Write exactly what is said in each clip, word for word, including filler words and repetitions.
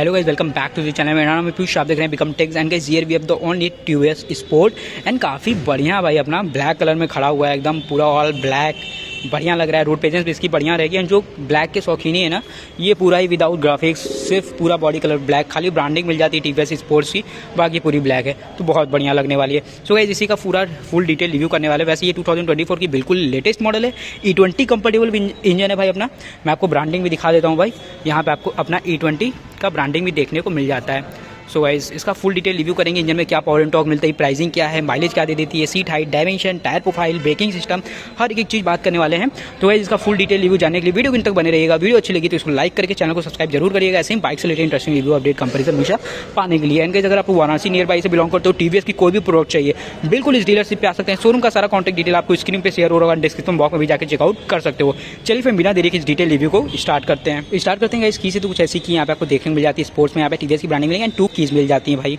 Hello guys, welcome back to the channel. मेरा नाम है पीयूष, आप देख रहे हैं become techs. And guys here we have the only TVS sport. And काफ़ी बढ़िया भाई अपना ब्लैक कलर में खड़ा हुआ है, एकदम पूरा ऑल ब्लैक, बढ़िया लग रहा है। रोड पेजेंस भी इसकी बढ़िया रहेगी। एंड जो ब्लैक के शौकीनी है ना, ये पूरा ही विदाउट ग्राफिक्स, सिर्फ पूरा बॉडी कलर ब्लैक, खाली ब्रांडिंग मिल जाती है टीवीएस स्पोर्ट्स की, बाकी पूरी ब्लैक है, तो बहुत बढ़िया लगने वाली है। सो गाइस इसी का पूरा फुल डिटेल रिव्यू करने वाले। वैसे ये टू थाउजेंड ट्वेंटी फोर की बिल्कुल लेटेस्ट मॉडल है। ई ट्वेंटी कंफर्टेबल इंजन है भाई अपना। मैं आपको ब्रांडिंग भी दिखा देता हूँ भाई, यहाँ पर आपको अपना ई ट्वेंटी का ब्रांडिंग भी देखने को मिल जाता है। सो so गाइस इसका फुल डिटेल रिव्यू करेंगे, इंजन में क्या पावर एंड टॉर्क मिलता है, प्राइसिंग क्या है, माइलेज क्या दे देती है, seat height, dimension, tyre profile, braking system, हर एक चीज़ बात करने वाले हैं। तो गाइस इसका फुल डिटेल रिव्यू जानने के लिए वीडियो किन तक बने रहिएगा। वीडियो अच्छी लगी तो इसको लाइक करके चैनल को सब्सक्राइब जरूर करिएगा, ऐसे ही बाइक से related interesting review update comparison हमेशा पाने के लिए। एंड गाइस अगर आप वाराणसी नियर बाई से बिलोंग करते हो, टीवीएस की कोई भी प्रोडक्ट चाहिए, बिल्कुल इस डीलरशिप पे आ सकते हैं। शोरूम का सारा कॉन्टैक्ट डिटेल आपको स्क्रीन पर शेयर हो रहा है, डिस्क्रिप्शन बॉक्स में भी जाकर चेकआउट कर सकते हो। चलिए फिर बिना देरी के इस डिटेल रिव्यू को स्टार्ट करते हैं। स्टार्ट करते हैं गाइस की से, तो कुछ ऐसी की यहाँ पे आपको देखने मिल जाती है स्पोर्ट्स में। यहाँ पे टीवीएस की ब्रांडिंग मिलेगी एंड टू कीज मिल जाती है भाई।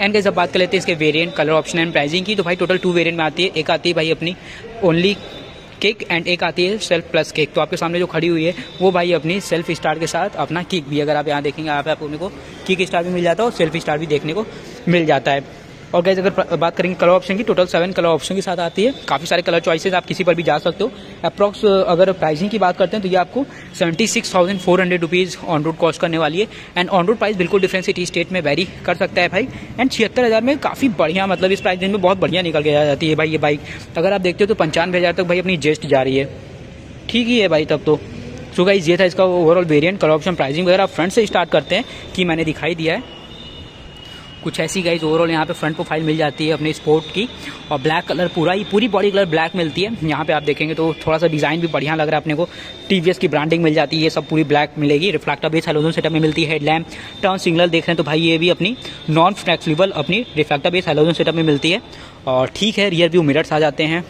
एंड गाइस अब बात कर लेते हैं इसके variant, colour option and pricing की। तो भाई टोटल टू वेरिएंट में आती है, एक आती है भाई अपनी ओनली किक एंड एक आती है सेल्फ प्लस किक। तो आपके सामने जो खड़ी हुई है वो भाई अपनी सेल्फ स्टार्ट के साथ अपना किक भी, अगर आप यहाँ देखेंगे यहाँ पे आपको किक स्टार्ट भी मिल जाता है और सेल्फ स्टार्ट भी देखने को मिल जाता है। और गाइस अगर बात करेंगे कलर ऑप्शन की, टोटल सेवन कलर ऑप्शन के साथ आती है। काफ़ी सारे कलर चॉइसेस, आप किसी पर भी जा सकते हो। अप्रॉक्स अगर प्राइसिंग की बात करते हैं तो ये आपको seventy six thousand four hundred rupees on road cost करने वाली है। एंड ऑन रोड प्राइस बिल्कुल डिफरेंट सिटी स्टेट में वेरी कर सकता है भाई। एंड छिहत्तर हज़ार में काफ़ी बढ़िया, मतलब इस प्राइस रेंज में बहुत बढ़िया निकल के जा जाती है भाई ये बाइक। अगर आप देखते हो तो पंचानवे हज़ार तक भाई अपनी जेस्ट जा रही है, ठीक ही है भाई तब तो। सो गाइस ये था इसका overall variant, colour option, pricing वगैरह। आप फ्रंट से स्टार्ट करते हैं कि मैंने दिखाई दिया है कुछ ऐसी। गाइस ओवरऑल यहाँ पे फ्रंट प्रोफाइल मिल जाती है अपने स्पोर्ट की, और ब्लैक कलर पूरा ही, पूरी बॉडी कलर ब्लैक मिलती है। यहाँ पे आप देखेंगे तो थोड़ा सा डिज़ाइन भी बढ़िया लग रहा है अपने को। टीवीएस की ब्रांडिंग मिल जाती है, सब पूरी ब्लैक मिलेगी। रिफ्लेक्टर बेस हेलोजन सेटअप में मिलती है। हेडलैम्प, टर्न सिग्नल देख रहे हैं तो भाई ये भी अपनी नॉन फ्लेक्सिबल अपनी रिफ्लेक्टर बेस हेलोजन सेटअप में मिलती है। और ठीक है, रियर व्यू मिरर्स आ जाते हैं,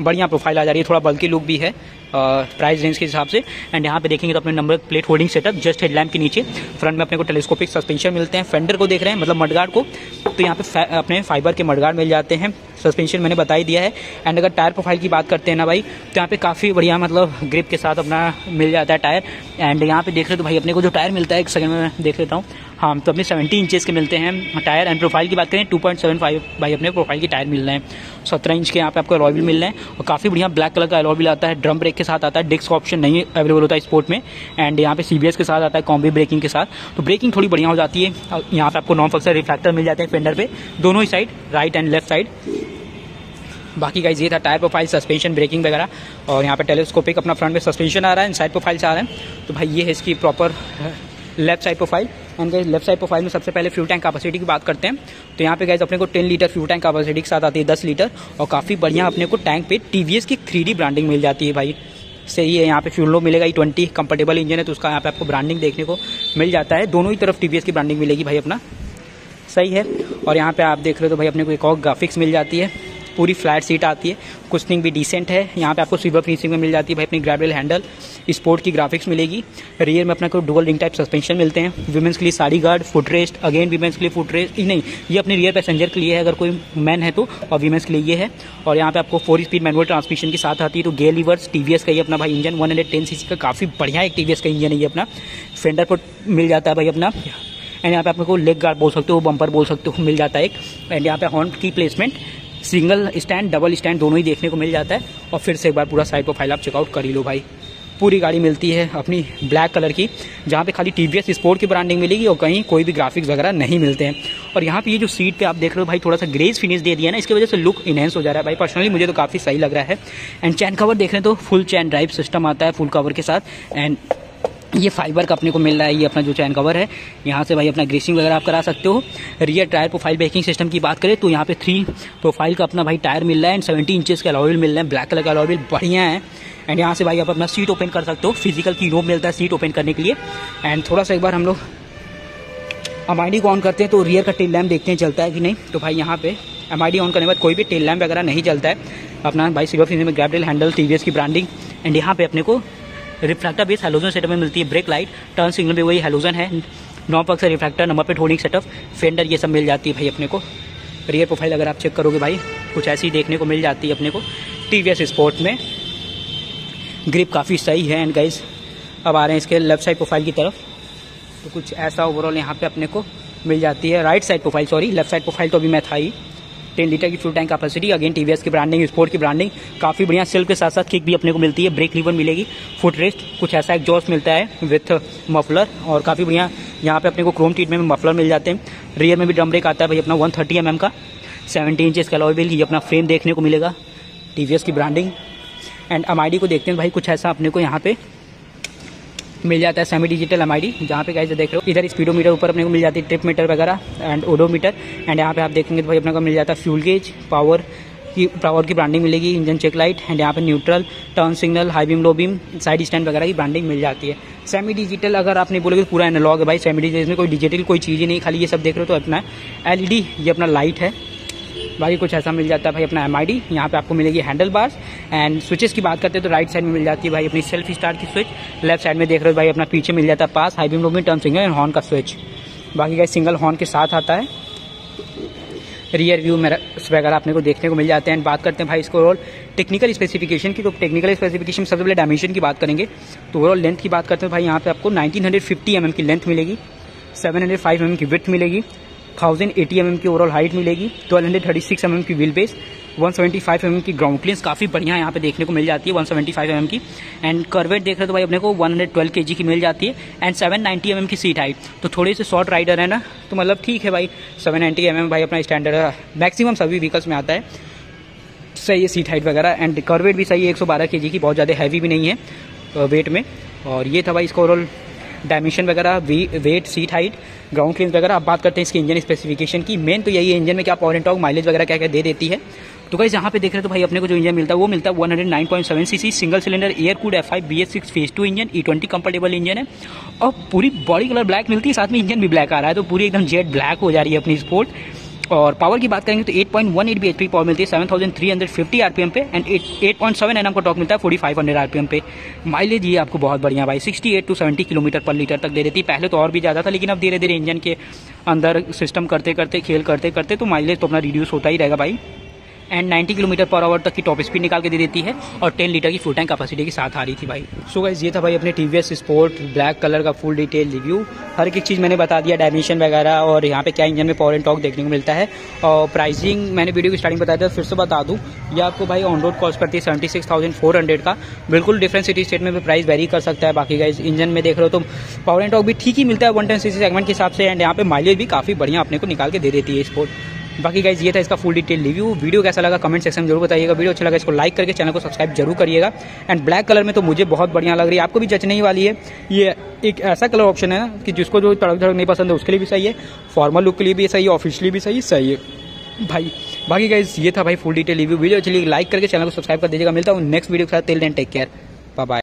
बढ़िया प्रोफाइल आ जा रही है, थोड़ा बल्कि लुक भी है प्राइस रेंज के हिसाब से। एंड यहाँ पे देखेंगे तो अपने number plate holding setup just headlamp के नीचे। फ्रंट में अपने को टेलीस्कोपिक सस्पेंशन मिलते हैं। फेंडर को देख रहे हैं, मतलब मडगार्ड को, तो यहाँ पे अपने फाइबर के मडगार्ड मिल जाते हैं। सस्पेंशन मैंने बता ही दिया है। एंड अगर टायर प्रोफाइल की बात करते हैं ना भाई, तो यहाँ पे काफ़ी बढ़िया, मतलब ग्रिप के साथ अपना मिल जाता है टायर। एंड यहाँ पे देख रहे हो तो भाई अपने को जो टायर मिलता है, एक सेकंड में देख लेता हूँ, हाँ तो अपने सेवेंटी इंचेस के मिलते हैं टायर। एंड प्रोफाइल की बात करें टू पॉइंट सेवन फाइव भाई अपने प्रोफाइल के टायर मिल रहे हैं। सत्रह इंच के यहाँ पे आपको अलॉय व्हील मिल रहे हैं, और काफ़ी बढ़िया ब्लैक कलर का अलॉय व्हील आता है। ड्रम ब्रेक के साथ आता है, डिस्क ऑप्शन नहीं अवेलेबल होता है स्पोर्ट में। एंड यहाँ पे सीबीएस के साथ आता है, कॉम्बी ब्रेकिंग के साथ, तो ब्रेकिंग थोड़ी बढ़िया हो जाती है। यहाँ पे आपको नॉन फक्सर रिफ्लेक्टर मिल जाते हैं फेंडर पे, दोनों ही side, right and left side. बाकी गाइस ये था टायर प्रोफाइल, सस्पेंशन, ब्रेकिंग वगैरह। और यहाँ पे टेलीस्कोपिक अपना फ्रंट में सस्पेंशन आ रहा है, साइड प्रोफाइल से आ रहा है। तो भाई ये है इसकी proper left side profile. And guys left side profile में सबसे पहले फ्यूल टैंक कैपेसिटी की बात करते हैं, तो यहाँ पे गाइस अपने को दस लीटर फ्यूल टैंक कैपेसिटी के साथ आती है, दस लीटर। और काफ़ी बढ़िया अपने को टैंक पे टीवीएस की थ्री डी ब्रांडिंग मिल जाती है भाई, सही है। यहाँ पे फ्यूल लो मिलेगा, ई ट्वेंटी कंफर्टेबल इंजन है तो उसका यहाँ पे आपको ब्रांडिंग देखने को मिल जाता है। दोनों ही तरफ टीवीएस की ब्रांडिंग मिलेगी भाई अपना, सही है। और यहाँ पे आप देख रहे हो तो भाई अपने को एक और ग्राफिक्स मिल जाती है, पूरी फ्लैट सीट आती है, कुशनिंग भी डिसेंट है। यहाँ पे आपको सिल्वर फिनिशिंग में मिल जाती है भाई अपनी ग्रेवल हैंडल, स्पोर्ट की ग्राफिक्स मिलेगी। रियर में अपना को डुअल रिंग टाइप सस्पेंशन मिलते हैं। वुमेंस के लिए sari guard, footrest, again women's के लिए फुटरेस्ट नहीं, ये अपने रियर पैसेंजर के लिए है अगर कोई मैन है तो, और वीमेंस के लिए ये है। और यहाँ पे आपको फोर स्पीड मैनुअल ट्रांसमिशन के साथ आती है। तो गियर लीवर्स, टीवीएस का ही अपना भाई engine, one hundred ten C C का, काफ़ी बढ़िया एक टीवीएस का इंजन है ये अपना। फेंडर पर मिल जाता है भाई अपना, एंड यहाँ पे आपको लेग गार्ड बोल सकते हो, बम्पर बोल सकते हो, मिल जाता है एक। एंड यहाँ पे हॉर्न की placement, single stand, double stand, दोनों ही देखने को मिल जाता है। और फिर से एक बार पूरा साइड प्रोफाइल आप चेकआउट कर ही लो भाई। पूरी गाड़ी मिलती है अपनी ब्लैक कलर की, जहाँ पे खाली टीवीएस स्पोर्ट की ब्रांडिंग मिलेगी और कहीं कोई भी ग्राफिक्स वगैरह नहीं मिलते हैं। और यहाँ पे ये जो सीट पे आप देख रहे हो भाई, थोड़ा सा ग्रेज फिनिश दे दिया ना, इसकी वजह से लुक इनहेंस हो जा रहा है भाई, पर्सनली मुझे तो काफ़ी सही लग रहा है। एंड चैन कवर देख रहे हैं तो फुल चैन ड्राइव सिस्टम आता है फुल कवर के साथ। एंड ये फाइबर का अपने को मिल रहा है, ये अपना जो चैन कवर है, यहाँ से भाई अपना ग्रीसिंग वगैरह आप करा सकते हो। Rear tyre profile, braking system की बात करें तो यहाँ पे थ्री प्रोफाइल का अपना भाई टायर मिल रहा है। एंड सेवेंटी इंचेस का अलॉय व्हील मिल रहा है, ब्लैक कलर का अलॉय व्हील बढ़िया है। एंड यहाँ से भाई आप अपना सीट ओपन कर सकते हो, फिजिकल की रोप मिलता है सीट ओपन करने के लिए। एंड थोड़ा सा एक बार हम लोग एम आई डी को ऑन करते हैं तो रियर का टेल लैम्प देखते हैं चलता है कि नहीं। तो भाई यहाँ पे एम आई डी ऑन करने के बाद कोई भी टेल लैम्प वगैरह नहीं चलता है अपना भाई। सिल्वर फिनिश में ग्रैबल हैंडल, टीवीएस की ब्रांडिंग। एंड यहाँ पे अपने को रिफ्लेक्टर बेस हेलोजन सेटअप में मिलती है, ब्रेक लाइट, टर्न सिग्नल भी वही हेलोजन है, नॉन पक्सर reflector, number plate holding setup, fender, ये सब मिल जाती है भाई अपने को। रियर प्रोफाइल अगर आप चेक करोगे भाई, कुछ ऐसी देखने को मिल जाती है अपने को टीवीएस स्पोर्ट में। ग्रिप काफ़ी सही है। एंड गाइस अब आ रहे हैं इसके लेफ्ट साइड प्रोफाइल की तरफ, तो कुछ ऐसा ओवरऑल यहाँ पे अपने को मिल जाती है। Right side profile sorry left side profile तो अभी मैं था ही। टेन लीटर की fuel tank capacity, again TVS की ब्रांडिंग, स्पोर्ट की ब्रांडिंग काफ़ी बढ़िया। सेल्फ के साथ साथ किक भी अपने को मिलती है, ब्रेक लीवर मिलेगी, फुट रेस्ट, कुछ ऐसा एग्जॉस्ट मिलता है विथ मफलर और काफ़ी बढ़िया। यहाँ पे अपने को क्रोम ट्रीटमेंट में मफलर मिल जाते हैं। रियर में भी ड्रम ब्रेक आता है भाई अपना वन थर्टी एम एम का, सेवेंटी इंचेस का अलॉय व्हील, ये अपना फ्रेम देखने को मिलेगा, टीवीएस की branding. And M I D को देखते हैं भाई, कुछ ऐसा अपने को यहाँ पे मिल जाता है semi digital M I D, जहाँ पे कैसे देख रहे हो। इधर स्पीडोमीटर ऊपर अपने को मिल जाती है, ट्रिप मीटर वगैरह एंड ओडोमीटर। एंड यहाँ पे आप देखेंगे तो भाई अपने को मिल जाता है फ्यूल गेज, पावर की पावर की ब्रांडिंग मिलेगी, इंजन चेक लाइट एंड यहाँ पे neutral, turn signal, high beam, low beam, side stand वगैरह की ब्रांडिंग मिल जाती है। सेमी डिजिटल अगर आप नहीं बोलोगे पूरा एनालॉग है भाई, सेमी डिजिटल में कोई डिजिटल कोई चीज़ ही नहीं, खाली ये सब देख रहे हो तो अपना एल ई डी ये अपना लाइट है। बाकी कुछ ऐसा मिल जाता है भाई अपना एम आई डी। यहाँ पर आपको मिलेगी हैंडल बार्स। एंड स्विचेस की बात करते हैं तो राइट साइड में मिल जाती है भाई अपनी सेल्फ स्टार्ट की स्विच, लेफ्ट साइड में देख रहे हो भाई अपना पीछे मिल जाता है pass, high beam, low beam, turn signal and horn का स्विच। बाकी का सिंगल हॉर्न के साथ आता है। रियर व्यू मिरर्स वगैरह अपने को देखने को मिल जाते हैं। एंड बात करते हैं भाई इसको ओवरऑल टेक्निकल स्पेसिफिकेशन की, तो टेक्निकल स्पेसिफिकेशन सबसे पहले डायमेंशन की बात करेंगे तो ओवरऑल लेंथ की बात करते हैं भाई। यहाँ पे आपको nineteen hundred fifty M M की लेंथ मिलेगी, seven hundred five M M की विड्थ मिलेगी, थाउजेंड एटी एम एम की ओवरऑल हाइट मिलेगी, twelve hundred thirty six M M की wheel base, one seventy five M M की ground clearance काफ़ी बढ़िया यहाँ पे देखने को मिल जाती है one seventy five M M की। एंड करवेट देख रहे हो तो भाई अपने को वन हंड्रेड ट्वेल्व के जी की मिल जाती है and seven ninety M M की सीट हाइट। तो थोड़े से शॉर्ट राइडर है ना तो मतलब ठीक है भाई, सेवन नाइन्टी एम एम भाई अपना स्टैंडर्ड है, मैक्सिमम सभी व्हीकल्स में आता है, सही है सीट हाइट वगैरह। एंड करवेट भी सही है एक सौ बारह के जी की, बहुत ज़्यादा हैवी भी नहीं है वेट में। और ये था भाई इसका ओवरऑल डायमेंशन वगैरह, weight, seat height, ground clearance वगैरह। आप बात करते हैं इसके इंजन स्पेसिफिकेशन की, मेन तो यही है इंजन में क्या पावर एंड टॉर्क, माइलेज वगैरह क्या क्या दे देती है। तो गाइस यहाँ पे देख रहे हो तो भाई अपने को जो इंजन मिलता है वो मिलता है one hundred nine point seven cc single cylinder air cooled F five B S six phase two engine, E twenty comfortable engine है और पूरी बॉडी कलर ब्लैक मिलती है, साथ में इंजन भी ब्लैक आ रहा है तो पूरी एकदम जेट ब्लैक हो जा रही है अपनी स्पोर्ट। और पावर की बात करेंगे तो eight point one eight bhp power मिलती है seven thousand three hundred fifty RPM पे and eight point seven NM का टॉर्क मिलता है फोर्टी फाइव हंड्रेड आरपीएम पे। माइलेज ये आपको बहुत बढ़िया भाई sixty eight to seventy kilometre per litre तक दे देती है, पहले तो और भी ज़्यादा था लेकिन अब धीरे धीरे इंजन के अंदर सिस्टम करते करते खेल करते करते तो माइलेज तो अपना रिड्यूस होता ही रहेगा भाई। And ninety kilometre per hour तक की टॉप स्पीड निकाल के दे देती है और टेन लीटर की फ्यूल टैंक कैपेसिटी के साथ आ रही थी भाई। सो गाइस ये था भाई अपने टीवीएस स्पोर्ट ब्लैक कलर का फुल डिटेल रिव्यू, हर एक चीज़ मैंने बता दिया, डायमेंशन वगैरह और यहाँ पे क्या इंजन में पावर एंड टॉर्क देखने को मिलता है। और प्राइसिंग मैंने वीडियो की स्टार्टिंग बताया था, फिर से बता दूँ ये आपको भाई ऑन रोड कॉस्ट करती है seventy six thousand four hundred का। बिल्कुल डिफरेंट सिटी स्टेट में भी प्राइस वेरी कर सकता है। बाकी गाइस इंजन में देख रहे हो तो पावर एंड टॉर्क भी ठीक ही मिलता है वन टेन सीसी सेगमेंट के हिसाब से एंड यहाँ पे माइलेज भी काफ़ी बढ़िया अपने को निकाल के दे देती है स्पोर्ट। बाकी गाइस ये था इसका फुल डिटेल रिव्यू। वीडियो कैसा लगा कमेंट सेक्शन में जरूर बताइएगा, वीडियो अच्छा लगा इसको लाइक करके चैनल को सब्सक्राइब जरूर करिएगा। एंड ब्लैक कलर में तो मुझे बहुत बढ़िया लग रही है, आपको भी जचने ही वाली है। ये एक ऐसा कलर ऑप्शन है ना कि जिसको जो तड़क धड़क नहीं पसंद है उसके लिए भी सही है, फॉर्मल लुक के लिए भी सही है, ऑफिशियली भी सही सही है भाई। बाकी गाइस ये था भाई फुल डिटेल रिव्यू, वीडियो चलिए लाइक करके चैनल को सब्सक्राइब कर दीजिएगा। मिलता हूँ नेक्स्ट वीडियो के साथ, till then take care, bye bye.